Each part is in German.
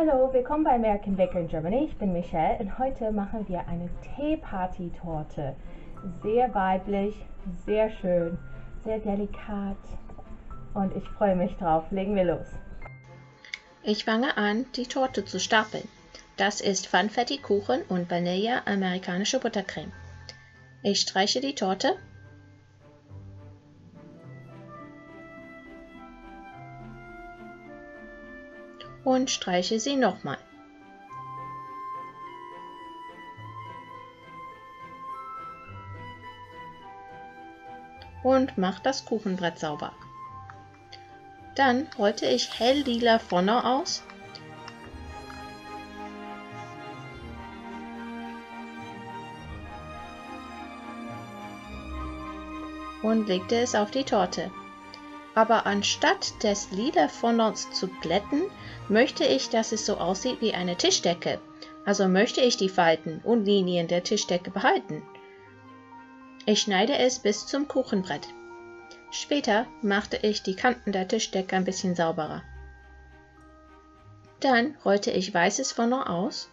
Hallo, willkommen bei American Baker in Germany. Ich bin Michelle und heute machen wir eine Teeparty-Torte. Sehr weiblich, sehr schön, sehr delikat und ich freue mich drauf. Legen wir los. Ich fange an, die Torte zu stapeln. Das ist Funfetti Kuchen und Vanille amerikanische Buttercreme. Ich streiche die Torte. Und streiche sie nochmal. Und mache das Kuchenbrett sauber. Dann rolle ich hell lila vorne aus. Und legte es auf die Torte. Aber anstatt des lila Fondants zu glätten, möchte ich, dass es so aussieht wie eine Tischdecke. Also möchte ich die Falten und Linien der Tischdecke behalten. Ich schneide es bis zum Kuchenbrett. Später machte ich die Kanten der Tischdecke ein bisschen sauberer. Dann rollte ich weißes Fondant aus.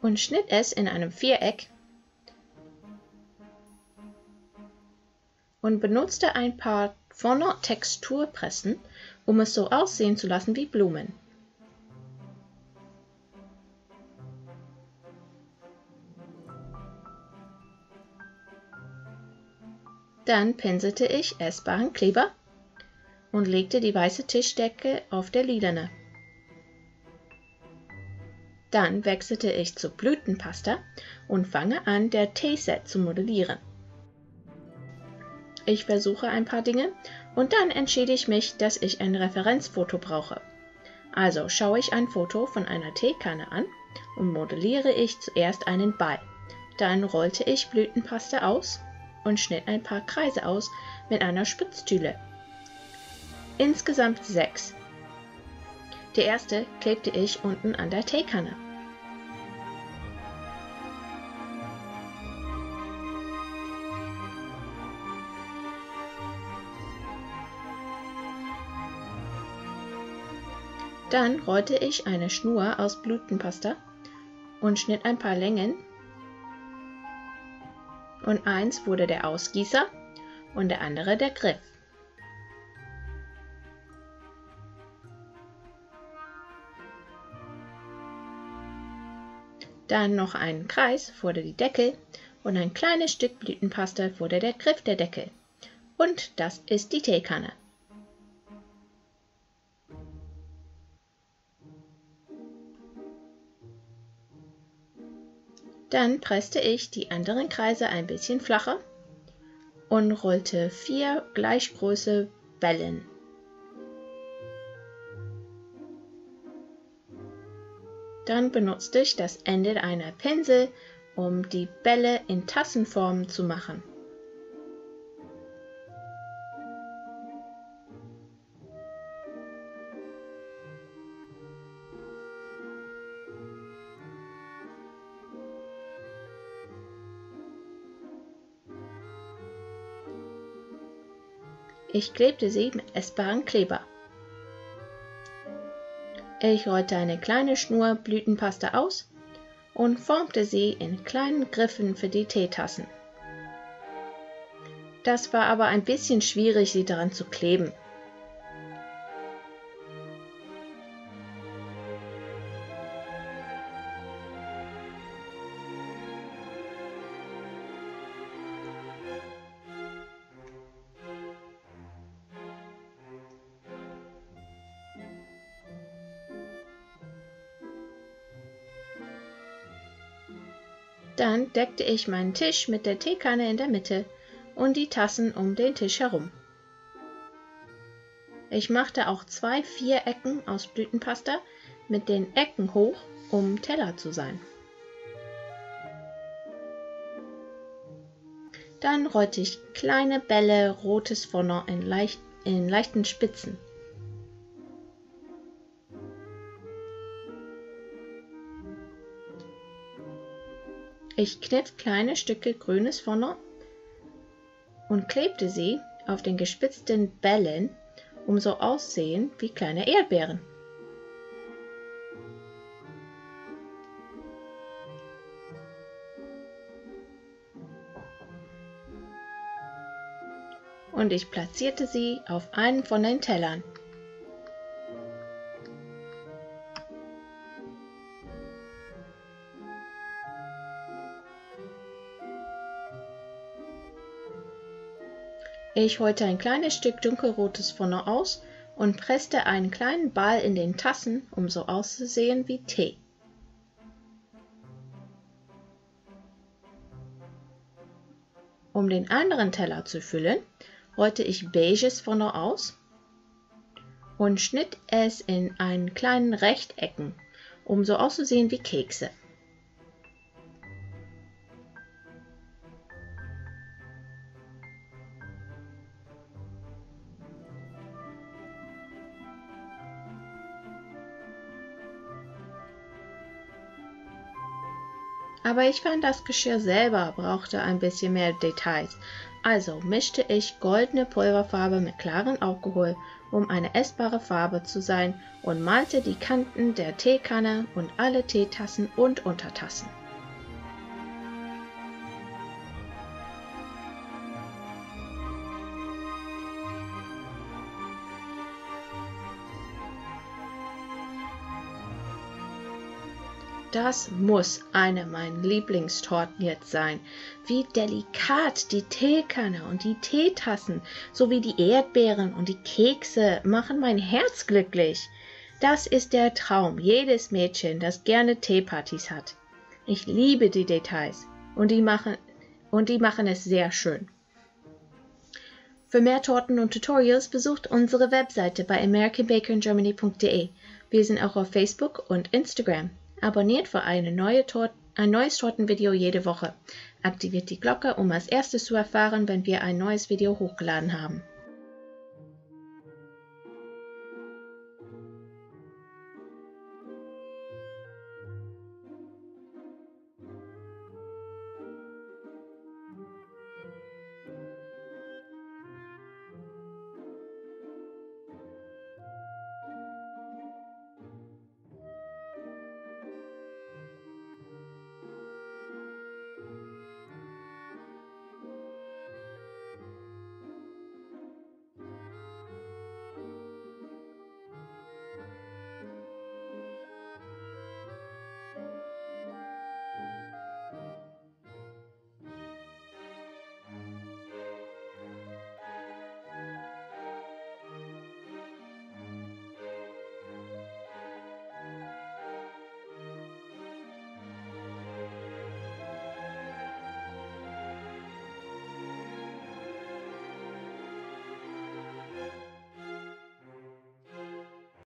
Und schnitt es in einem Viereck. Und benutzte ein paar Fondant-Texturpressen, um es so aussehen zu lassen wie Blumen. Dann pinselte ich essbaren Kleber und legte die weiße Tischdecke auf der lilane. Dann wechselte ich zu Blütenpasta und fange an, der Teeset zu modellieren. Ich versuche ein paar Dinge und dann entschied ich mich, dass ich ein Referenzfoto brauche. Also schaue ich ein Foto von einer Teekanne an und modelliere ich zuerst einen Ball. Dann rollte ich Blütenpaste aus und schnitt ein paar Kreise aus mit einer Spitztüte. Insgesamt 6. Die erste klebte ich unten an der Teekanne. Dann rollte ich eine Schnur aus Blütenpasta und schnitt ein paar Längen und eins wurde der Ausgießer und der andere der Griff. Dann noch einen Kreis wurde die Deckel und ein kleines Stück Blütenpasta wurde der Griff der Deckel. Und das ist die Teekanne. Dann presste ich die anderen Kreise ein bisschen flacher und rollte 4 gleich große Wellen. Dann benutzte ich das Ende einer Pinsel, um die Bälle in Tassenform zu machen. Ich klebte sie mit essbarem Kleber. Ich rollte eine kleine Schnur Blütenpaste aus und formte sie in kleinen Griffen für die Teetassen. Das war aber ein bisschen schwierig, sie daran zu kleben. Dann deckte ich meinen Tisch mit der Teekanne in der Mitte und die Tassen um den Tisch herum. Ich machte auch 2 Vierecken aus Blütenpasta mit den Ecken hoch, um Teller zu sein. Dann rollte ich kleine Bälle rotes Fondant in leichten Spitzen. Ich kniff kleine Stücke grünes Fondant und klebte sie auf den gespitzten Bällen, um so aussehen wie kleine Erdbeeren. Und ich platzierte sie auf einen von den Tellern. Ich holte ein kleines Stück dunkelrotes Fondant aus und presste einen kleinen Ball in den Tassen, um so auszusehen wie Tee. Um den anderen Teller zu füllen, rollte ich beiges Fondant aus und schnitt es in einen kleinen Rechtecken, um so auszusehen wie Kekse. Aber ich fand, das Geschirr selber brauchte ein bisschen mehr Details, also mischte ich goldene Pulverfarbe mit klarem Alkohol, um eine essbare Farbe zu sein, und malte die Kanten der Teekanne und alle Teetassen und Untertassen. Das muss eine meiner Lieblingstorten jetzt sein. Wie delikat die Teekanne und die Teetassen sowie die Erdbeeren und die Kekse machen mein Herz glücklich. Das ist der Traum jedes Mädchen, das gerne Teepartys hat. Ich liebe die Details und die machen es sehr schön. Für mehr Torten und Tutorials besucht unsere Webseite bei americanbakeringgermany.de. Wir sind auch auf Facebook und Instagram. Abonniert für ein neues Tortenvideo jede Woche. Aktiviert die Glocke, um als erstes zu erfahren, wenn wir ein neues Video hochgeladen haben.